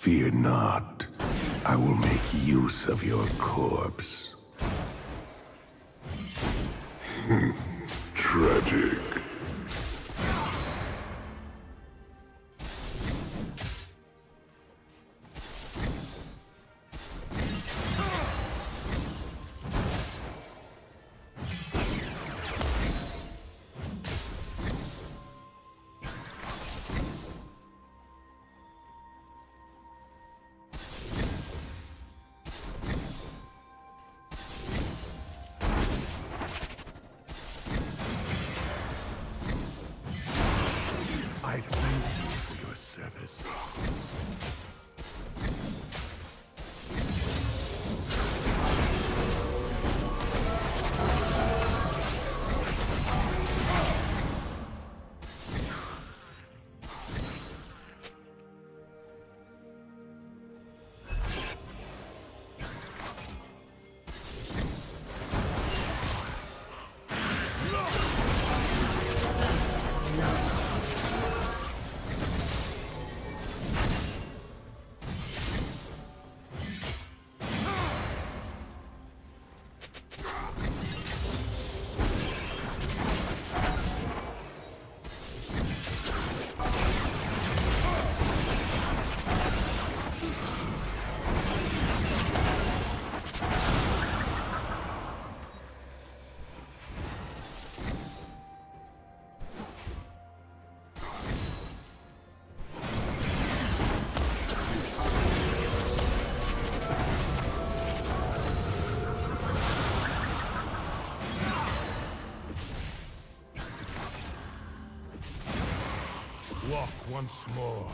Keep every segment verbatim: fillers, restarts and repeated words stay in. Fear not. I will make use of your corpse. Tragic. Once more.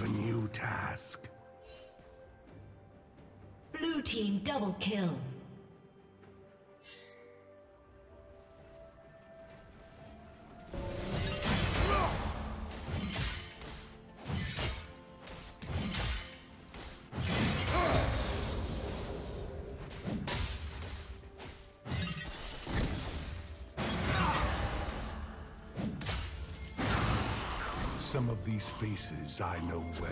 A new task. Blue team double kill. Some of these faces I know well.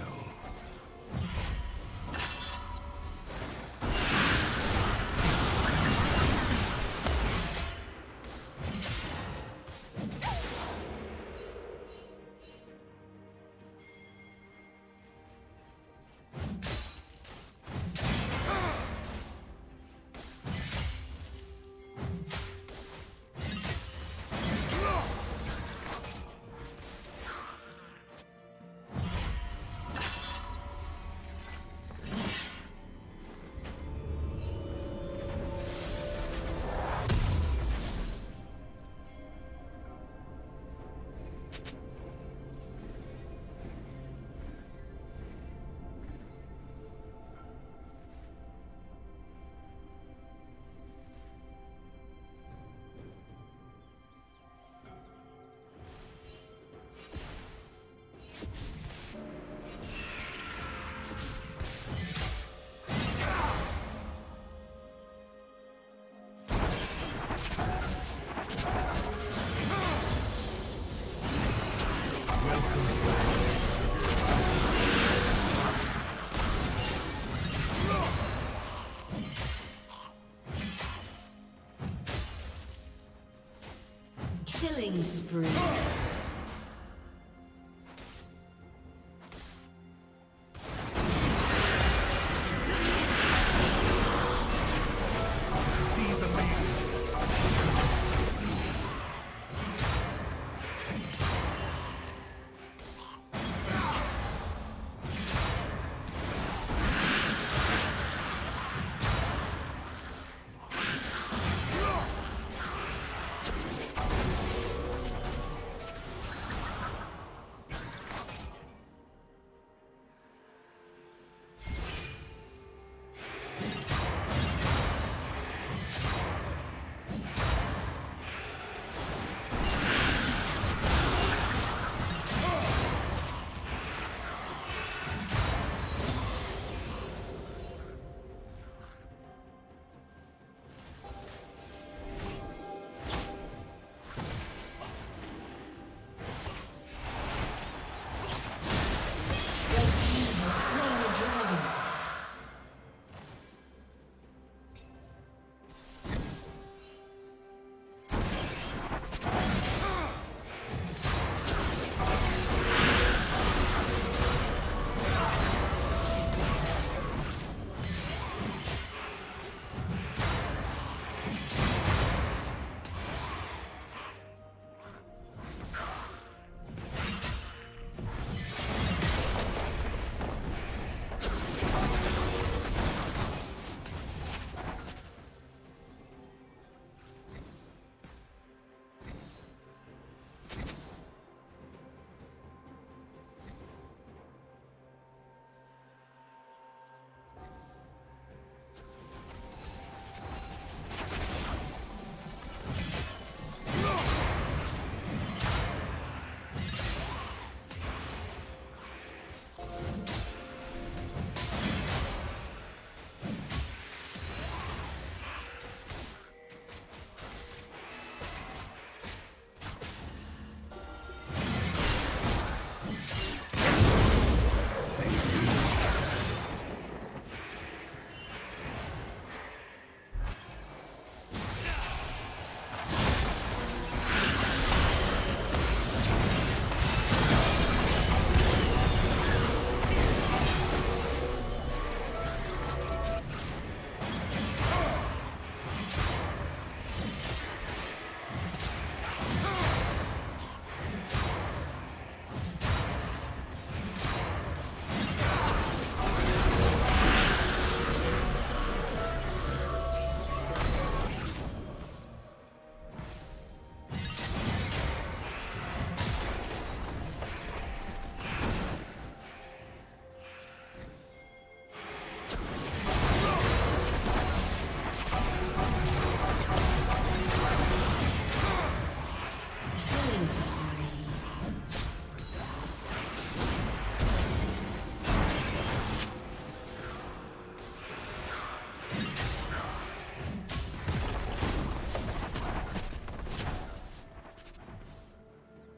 spree.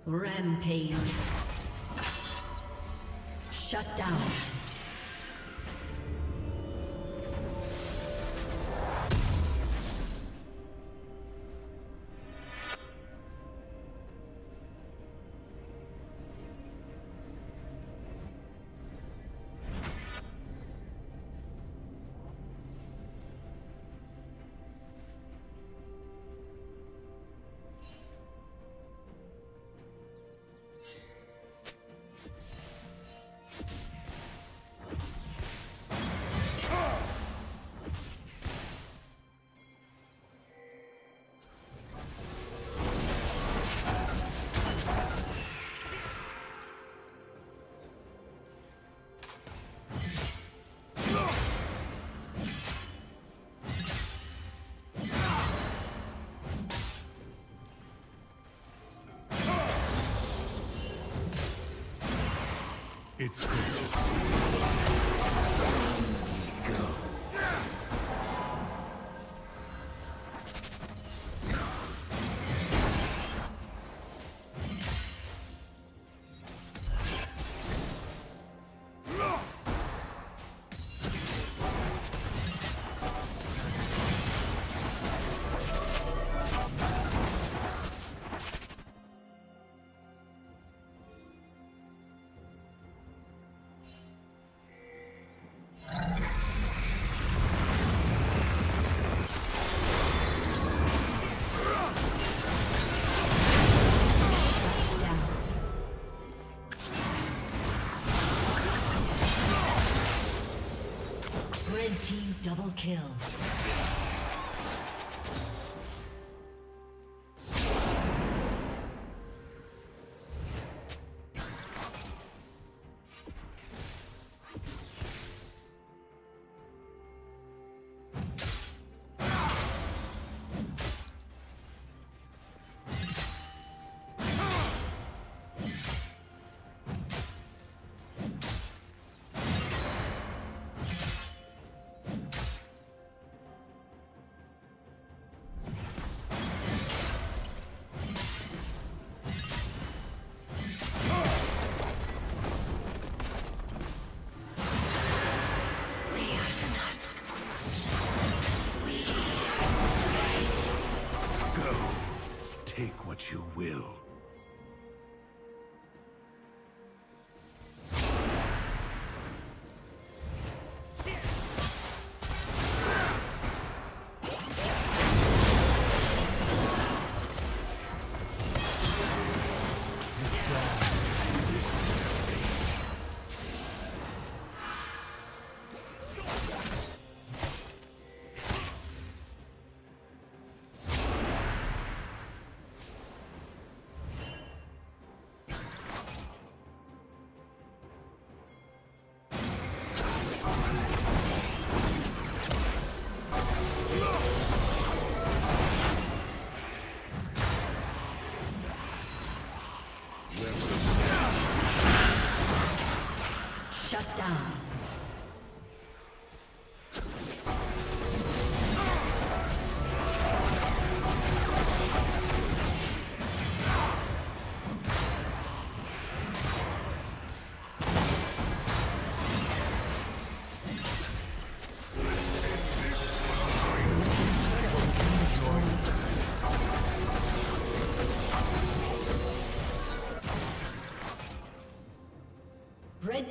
Rampage. Shut down. It's good to see you. Go. Red team double kill. Take what you will. Red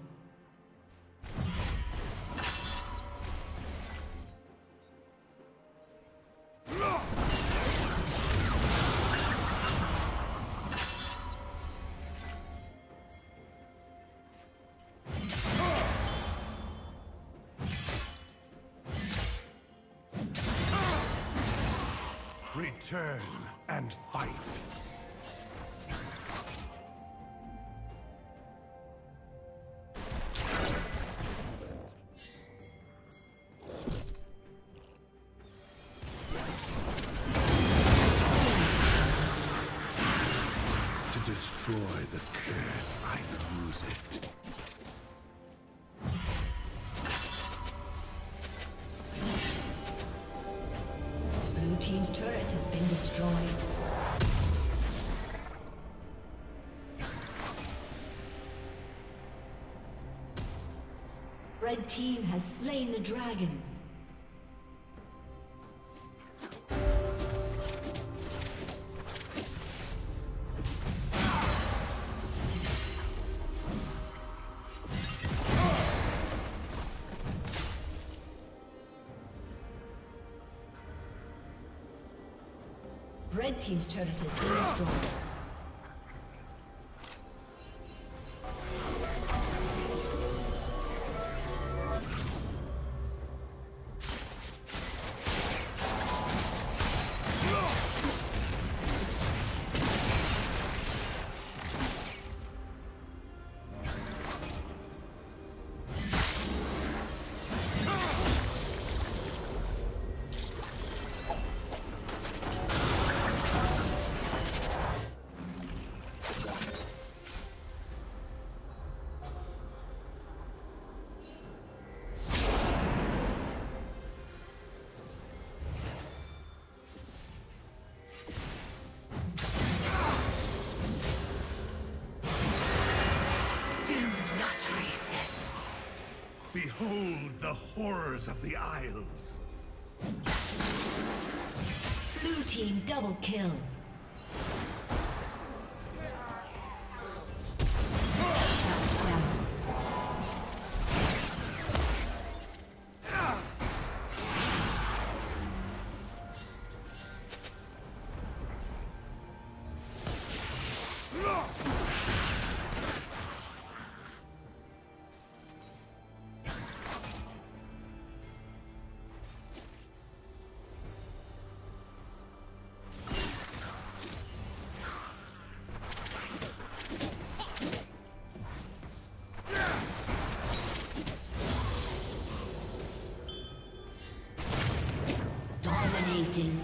Return and fight. Destroy the curse, I lose it. Blue team's turret has been destroyed. Red team has slain the dragon. Red team's turret has been destroyed. Behold the horrors of the Isles. Blue team double kill. dominating.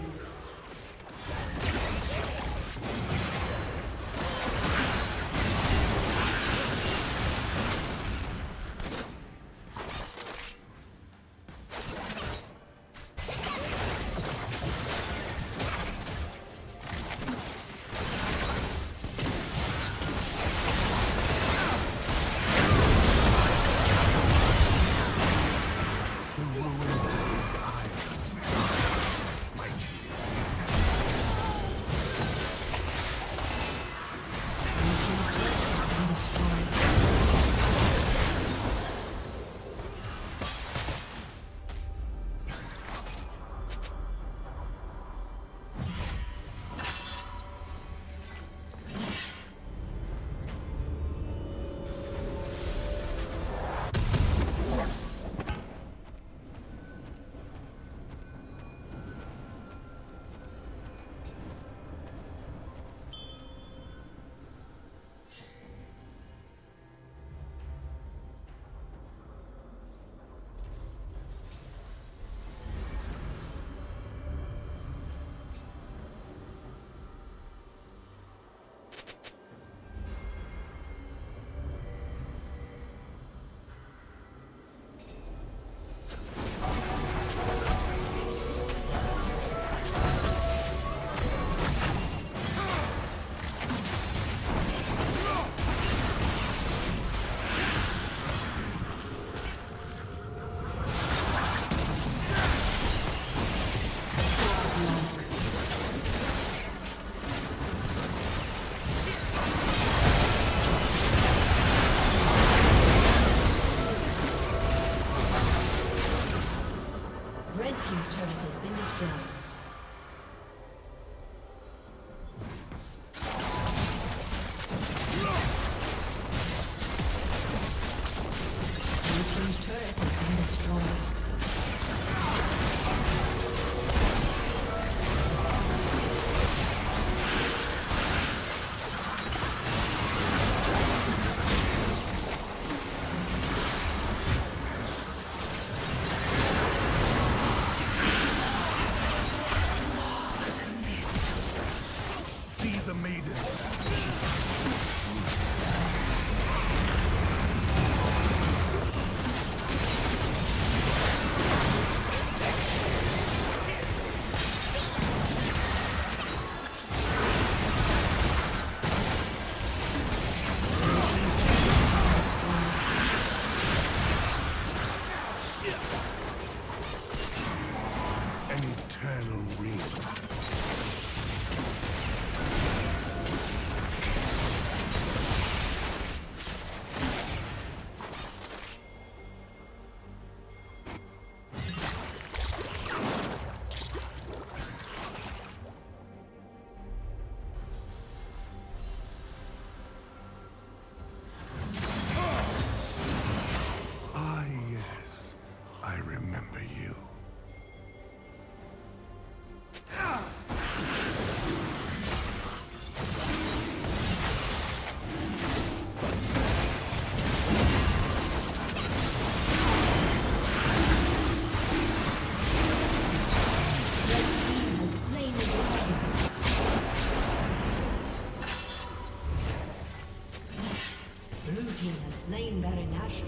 Slain Baron Asher.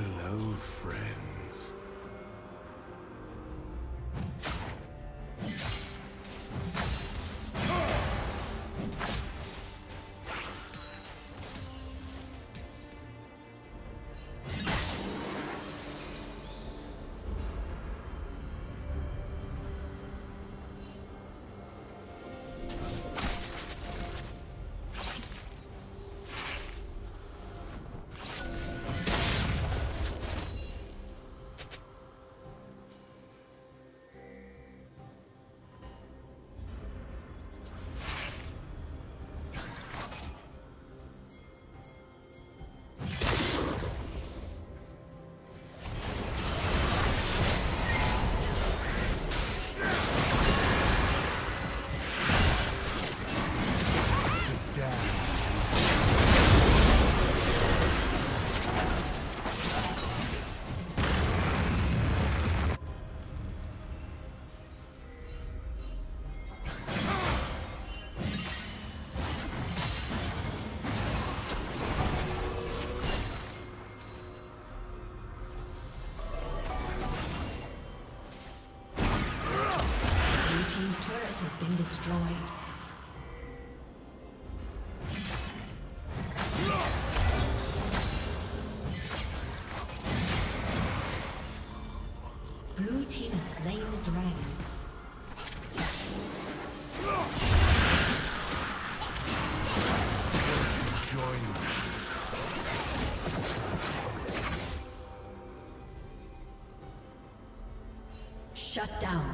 Hello, friends. Destroyed. Blue team has slain the dragon. Shut down.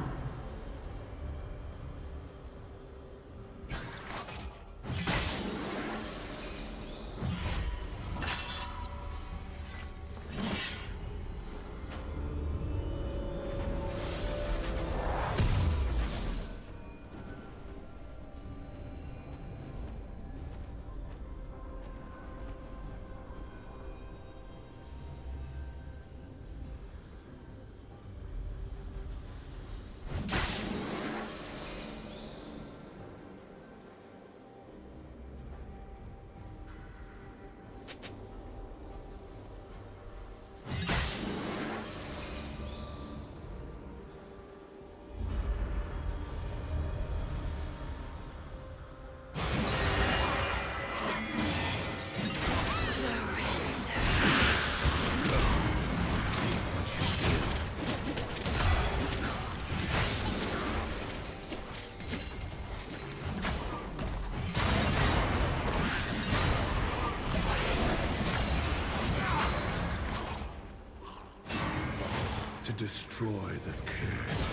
Destroy the curse.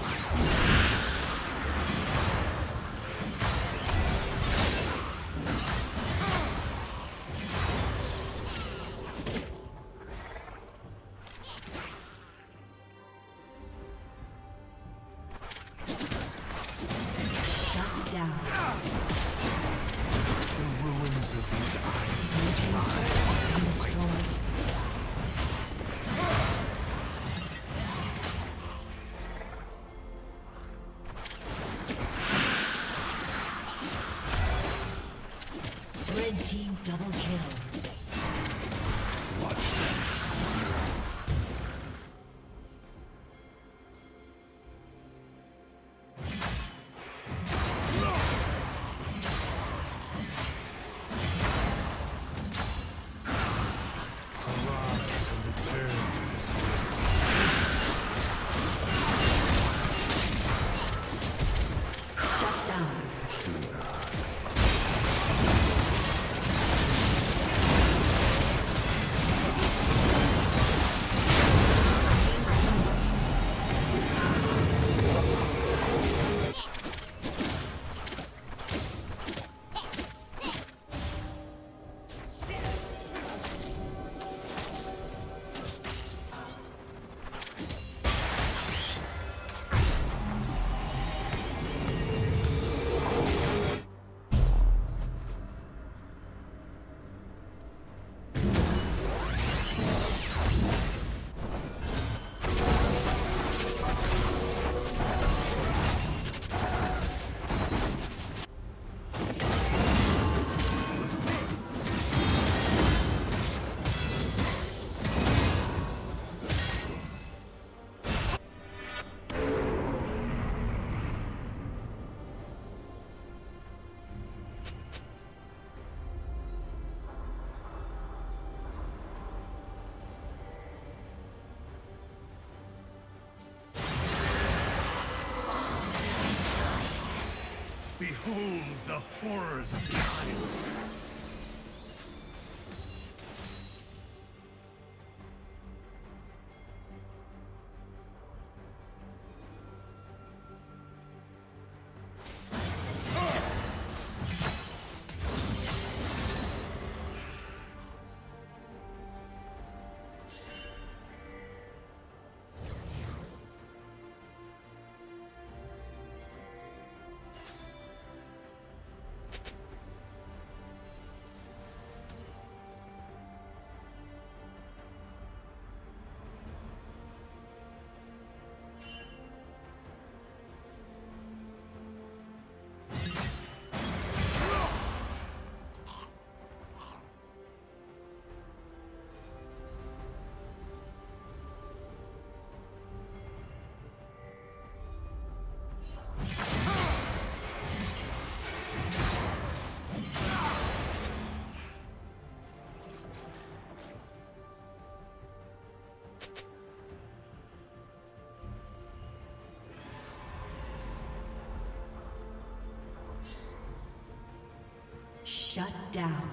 Double kill. Watch this. Arise and return to this world. Shut down. Do not. Behold the horrors of time! Shut down.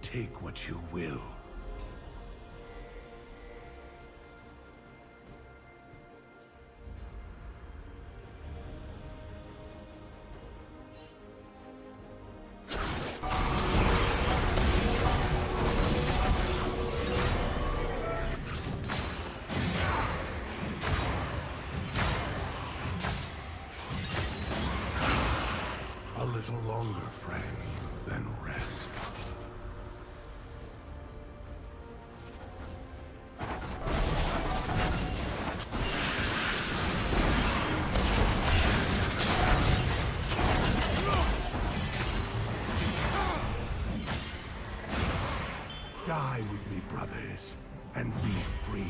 Take what you will. A little longer, friend, then rest. Die with me, brothers, and be free.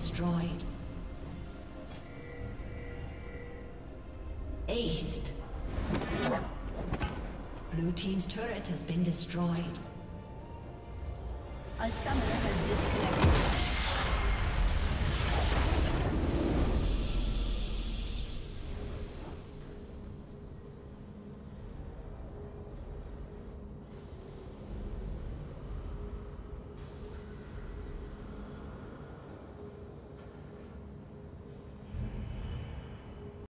destroyed. Aced. Blue team's turret has been destroyed. A summoner has disconnected.